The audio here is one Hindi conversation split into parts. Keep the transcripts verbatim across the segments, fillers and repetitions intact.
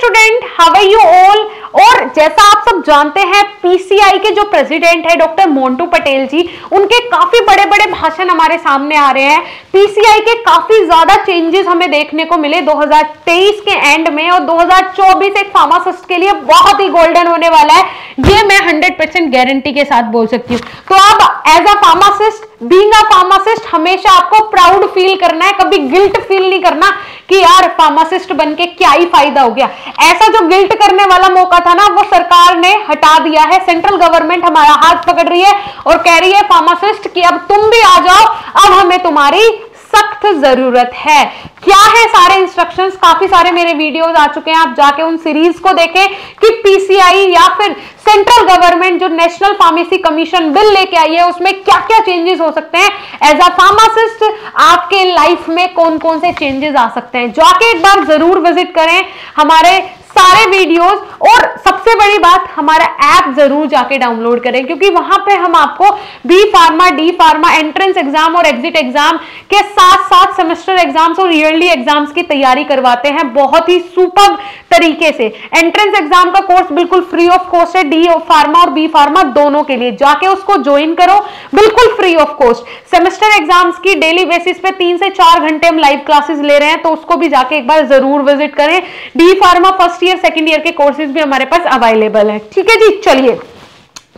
Student, how are you all. और जैसा आप सब जानते हैं, पीसीआई के जो प्रेसिडेंट है डॉक्टर मोन्टू पटेल जी, उनके काफी बड़े बड़े भाषण हमारे सामने आ रहे हैं। पीसीआई के काफी ज्यादा चेंजेस हमें देखने को मिले दो हज़ार तेईस के एंड में, और दो हज़ार चौबीस एक फार्मासिस्ट के लिए बहुत ही गोल्डन होने वाला है, ये मैं हंड्रेड परसेंट गारंटी के साथ बोल सकती हूँ। तो अब as a pharmacist, being a pharmacist, हमेशा आपको प्राउड फील करना है, कभी गिल्ट फील नहीं करना कि यार फार्मासिस्ट बनके क्या ही फायदा हो गया। ऐसा जो गिल्ट करने वाला मौका था ना, वो सरकार ने हटा दिया है। सेंट्रल गवर्नमेंट हमारा हाथ पकड़ रही है और कह रही है फार्मासिस्ट कि अब तुम भी आ जाओ, अब हमें तुम्हारी सख्त जरूरत है। क्या है सारे इंस्ट्रक्शंस, काफी सारे मेरे वीडियोस आ चुके हैं, आप जाके उन सीरीज को देखें कि पीसीआई या फिर सेंट्रल गवर्नमेंट जो नेशनल फार्मेसी कमीशन बिल लेके आई है, उसमें क्या क्या चेंजेस हो सकते हैं, एज अ फार्मासिस्ट आपके लाइफ में कौन कौन से चेंजेस आ सकते हैं। जाके एक बार जरूर विजिट करें हमारे सारे वीडियोस, और सबसे बड़ी बात हमारा ऐप जरूर जाके डाउनलोड करें, क्योंकि वहां पे हम आपको बी.pharma, डी.pharma एंट्रेंस एग्जाम और एग्जिट एग्जाम के साथ साथ सेमेस्टर एग्जाम्स और ईयरली एग्जाम्स की तैयारी करवाते हैं बहुत ही सुपर तरीके से। एंट्रेंस एग्जाम का कोर्स बिल्कुल फ्री ऑफ कॉस्ट है डी.pharma और बी.pharma दोनों के लिए, जाके उसको ज्वाइन करो बिल्कुल free of cost. Semester exams की डेली बेसिस पे तीन से चार घंटे हम लाइव क्लासेस ले रहे हैं, तो उसको भी जाके एक बार जरूर विजिट करें। डी.pharma फर्स्ट ईयर सेकंड ईयर के कोर्सेज भी हमारे पास अवेलेबल है। ठीक है जी, चलिए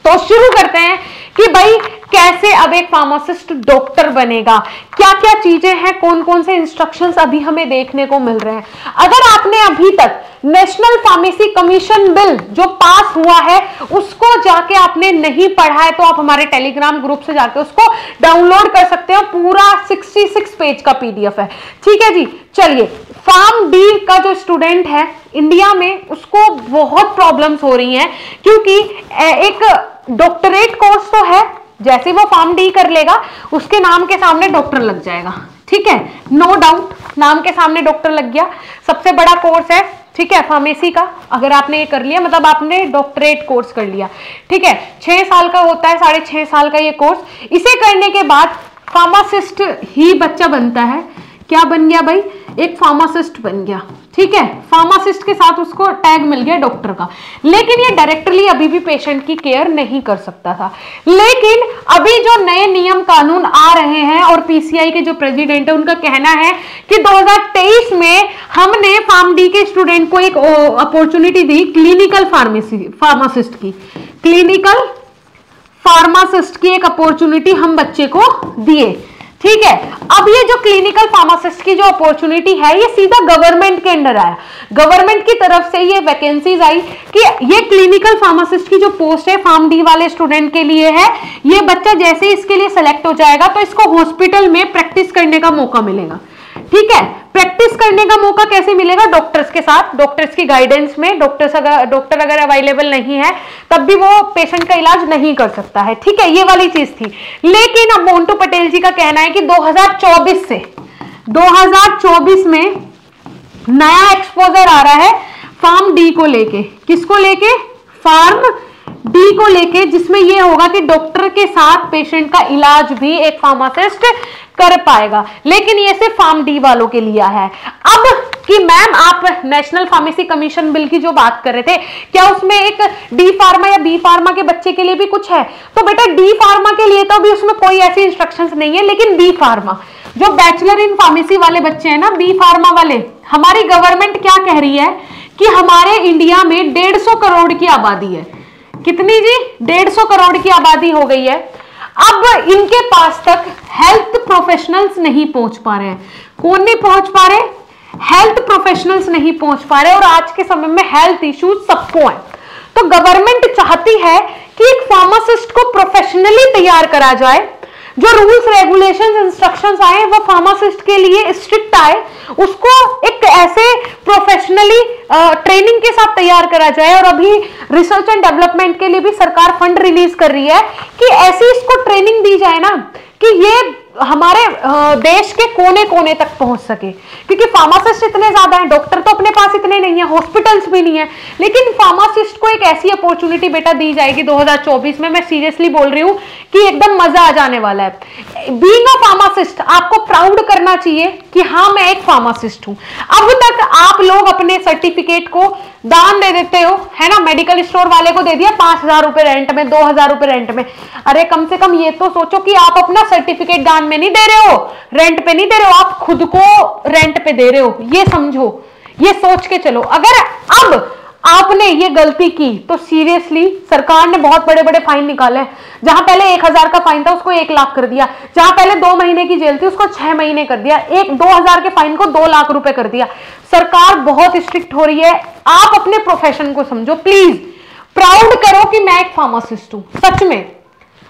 तो शुरू करते हैं कि भाई कैसे अब एक फार्मासिस्ट डॉक्टर बनेगा, क्या क्या चीजें हैं, कौन कौन से इंस्ट्रक्शंस अभी हमें देखने को मिल रहे हैं। अगर आपने अभी तक नेशनल फार्मेसी कमीशन बिल जो पास हुआ है उसको जाके आपने नहीं पढ़ा है, तो आप हमारे टेलीग्राम ग्रुप से जाके उसको डाउनलोड कर सकते हो, पूरा छियासठ पेज का पीडीएफ है। ठीक है जी, चलिए। फार्म डी का जो स्टूडेंट है इंडिया में, उसको बहुत प्रॉब्लम्स हो रही हैं, क्योंकि एक डॉक्टरेट कोर्स तो है, जैसे वो फार्म डी कर लेगा उसके नाम के सामने डॉक्टर लग जाएगा। ठीक है, नो डाउट, नाम के सामने डॉक्टर लग गया, सबसे बड़ा कोर्स है। ठीक है, फार्मेसी का अगर आपने ये कर लिया, मतलब आपने डॉक्टरेट कोर्स कर लिया। ठीक है, छह साल का होता है, साढ़े छह साल का ये कोर्स। इसे करने के बाद फार्मासिस्ट ही बच्चा बनता है। क्या बन गया भाई, एक फार्मासिस्ट बन गया। ठीक है, फार्मासिस्ट के साथ उसको टैग मिल गया डॉक्टर का, लेकिन ये डायरेक्टली अभी भी पेशेंट की केयर नहीं कर सकता था। लेकिन अभी जो नए नियम कानून आ रहे हैं, और पीसीआई के जो प्रेसिडेंट है उनका कहना है कि दो हज़ार तेईस में हमने फार्म डी के स्टूडेंट को एक अपॉर्चुनिटी दी क्लिनिकल फार्मेसी फार्मासिस्ट की क्लिनिकल फार्मासिस्ट की एक अपॉर्चुनिटी हम बच्चे को दिए। ठीक है, अब ये जो क्लिनिकल फार्मासिस्ट की जो अपॉर्चुनिटी है, ये सीधा गवर्नमेंट के अंडर आया। गवर्नमेंट की तरफ से ये वैकेंसीज आई कि ये क्लिनिकल फार्मासिस्ट की जो पोस्ट है फार्म डी वाले स्टूडेंट के लिए है। ये बच्चा जैसे इसके लिए सेलेक्ट हो जाएगा तो इसको हॉस्पिटल में प्रैक्टिस करने का मौका मिलेगा। ठीक है, प्रैक्टिस करने का मौका कैसे मिलेगा, डॉक्टर्स के साथ, डॉक्टर्स की गाइडेंस में। डॉक्टर्स अगर डॉक्टर अगर अवेलेबल नहीं है तब भी वो पेशेंट का इलाज नहीं कर सकता है। ठीक है, ये वाली चीज थी। लेकिन अब मोन्टू पटेल जी का कहना है कि दो हज़ार चौबीस से दो हज़ार चौबीस में नया एक्सपोजर आ रहा है फार्म डी को लेके। किसको लेके, फार्म डी को लेके, जिसमें यह होगा कि डॉक्टर के साथ पेशेंट का इलाज भी एक फार्मासिस्ट कर पाएगा। लेकिन ये सिर्फ फार्म डी वालों के लिए है। अब कि मैम आप नेशनल फार्मेसी कमीशन बिल की जो बात कर रहे थे, क्या उसमें एक डी.pharma या बी.pharma के बच्चे के लिए भी कुछ है? तो बेटा डी.pharma के लिए तो अभी उसमें कोई ऐसी इंस्ट्रक्शंस नहीं है, लेकिन बी.pharma जो बैचलर इन फार्मेसी वाले बच्चे हैं ना, बी.pharma वाले, हमारी गवर्नमेंट क्या कह रही है कि हमारे इंडिया में डेढ़ सौ करोड़ की आबादी है। कितनी जी, डेढ़ सौ करोड़ की आबादी हो गई है। अब इनके पास तक हेल्थ प्रोफेशनल्स नहीं पहुंच पा रहे हैं। कौन नहीं पहुंच पा रहे, हेल्थ प्रोफेशनल्स नहीं पहुंच पा रहे, और आज के समय में हेल्थ इश्यूज सबको है। तो गवर्नमेंट चाहती है कि एक फार्मासिस्ट को प्रोफेशनली तैयार करा जाए, जो रूल्स रेगुलेशंस इंस्ट्रक्शंस आए वो फार्मासिस्ट के लिए स्ट्रिक्ट आए, उसको एक ऐसे प्रोफेशनली ट्रेनिंग के साथ तैयार करा जाए। और अभी रिसर्च एंड डेवलपमेंट के लिए भी सरकार फंड रिलीज कर रही है कि ऐसी इसको ट्रेनिंग दी जाए ना कि ये हमारे देश के कोने कोने तक पहुंच सके, क्योंकि फार्मासिस्ट इतने ज्यादा हैं, डॉक्टर तो अपने पास इतने नहीं है, हॉस्पिटल्स भी नहीं है, लेकिन फार्मासिस्ट को एक ऐसी अपॉर्चुनिटी बेटा दी जाएगी दो हज़ार चौबीस में, मैं सीरियसली बोल रही हूँ कि एकदम मजा आ जाने वाला है। बीइंग अ फार्मासिस्ट आपको प्राउड करना चाहिए कि हाँ मैं एक फार्मासिस्ट हूँ। अब तक आप लोग अपने सर्टिफिकेट को दान दे देते हो, है ना, मेडिकल स्टोर वाले को दे दिया पांच हजार रुपए रेंट में, दो हजार रुपए रेंट में। अरे कम से कम ये तो सोचो कि आप अपना सर्टिफिकेट दान में नहीं दे रहे हो, रेंट पे नहीं दे रहे हो, आप खुद को रेंट पे दे रहे हो, ये समझो, ये सोच के चलो। अगर अब आपने ये गलती की तो सीरियसली सरकार ने बहुत बड़े बड़े फाइन निकाले हैं। जहां पहले एक हजार का फाइन था उसको एक लाख कर दिया, जहां पहले दो महीने की जेल थी उसको छह महीने कर दिया, एक दो हजार के फाइन को दो लाख रुपए कर दिया। सरकार बहुत स्ट्रिक्ट हो रही है। आप अपने प्रोफेशन को समझो प्लीज, प्राउड करो कि मैं एक फार्मासिस्ट हूं। सच में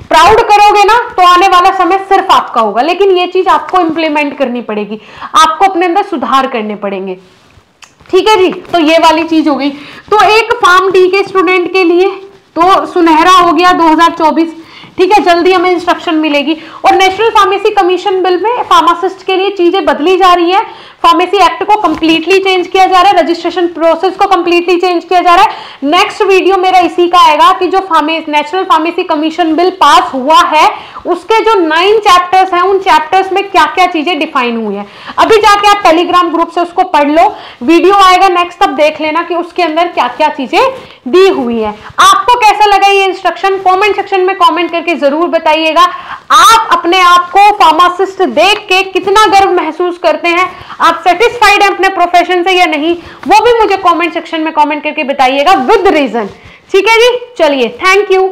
प्राउड करोगे ना तो आने वाला समय सिर्फ आपका होगा, लेकिन ये चीज आपको इंप्लीमेंट करनी पड़ेगी, आपको अपने अंदर सुधार करने पड़ेंगे, ठीक है जी। तो ये वाली चीज हो गई। तो एक फार्म डी के स्टूडेंट के लिए तो सुनहरा हो गया दो हजार चौबीस, ठीक है, जल्दी हमें इंस्ट्रक्शन मिलेगी। और नेशनल फार्मेसी कमीशन बिल में फार्मासिस्ट के लिए चीजें बदली जा रही है, फार्मेसी एक्ट को कंप्लीटली चेंज किया जा रहा है, रजिस्ट्रेशन प्रोसेस को कंप्लीटली चेंज किया जा रहा है। नेक्स्ट वीडियो मेरा इसी का आएगा कि जो national pharmacy commission bill pass हुआ है उसके जो नाइन चैप्टर्स हैं उन चैप्टर्स में क्या क्या चीजें डिफाइन हुई है। अभी जाके आप टेलीग्राम ग्रुप से उसको पढ़ लो, वीडियो आएगा नेक्स्ट, तब देख लेना कि उसके अंदर क्या क्या चीजें दी हुई है। आपको कैसा लगा ये इंस्ट्रक्शन, कॉमेंट सेक्शन में कॉमेंट करके जरूर बताइएगा। आप अपने आप को फार्मासिस्ट देख के कितना गर्व महसूस करते हैं, आप सेटिस्फाइड हैं अपने प्रोफेशन से या नहीं, वो भी मुझे कमेंट सेक्शन में कमेंट करके बताइएगा विद रीजन, ठीक है जी। चलिए, थैंक यू।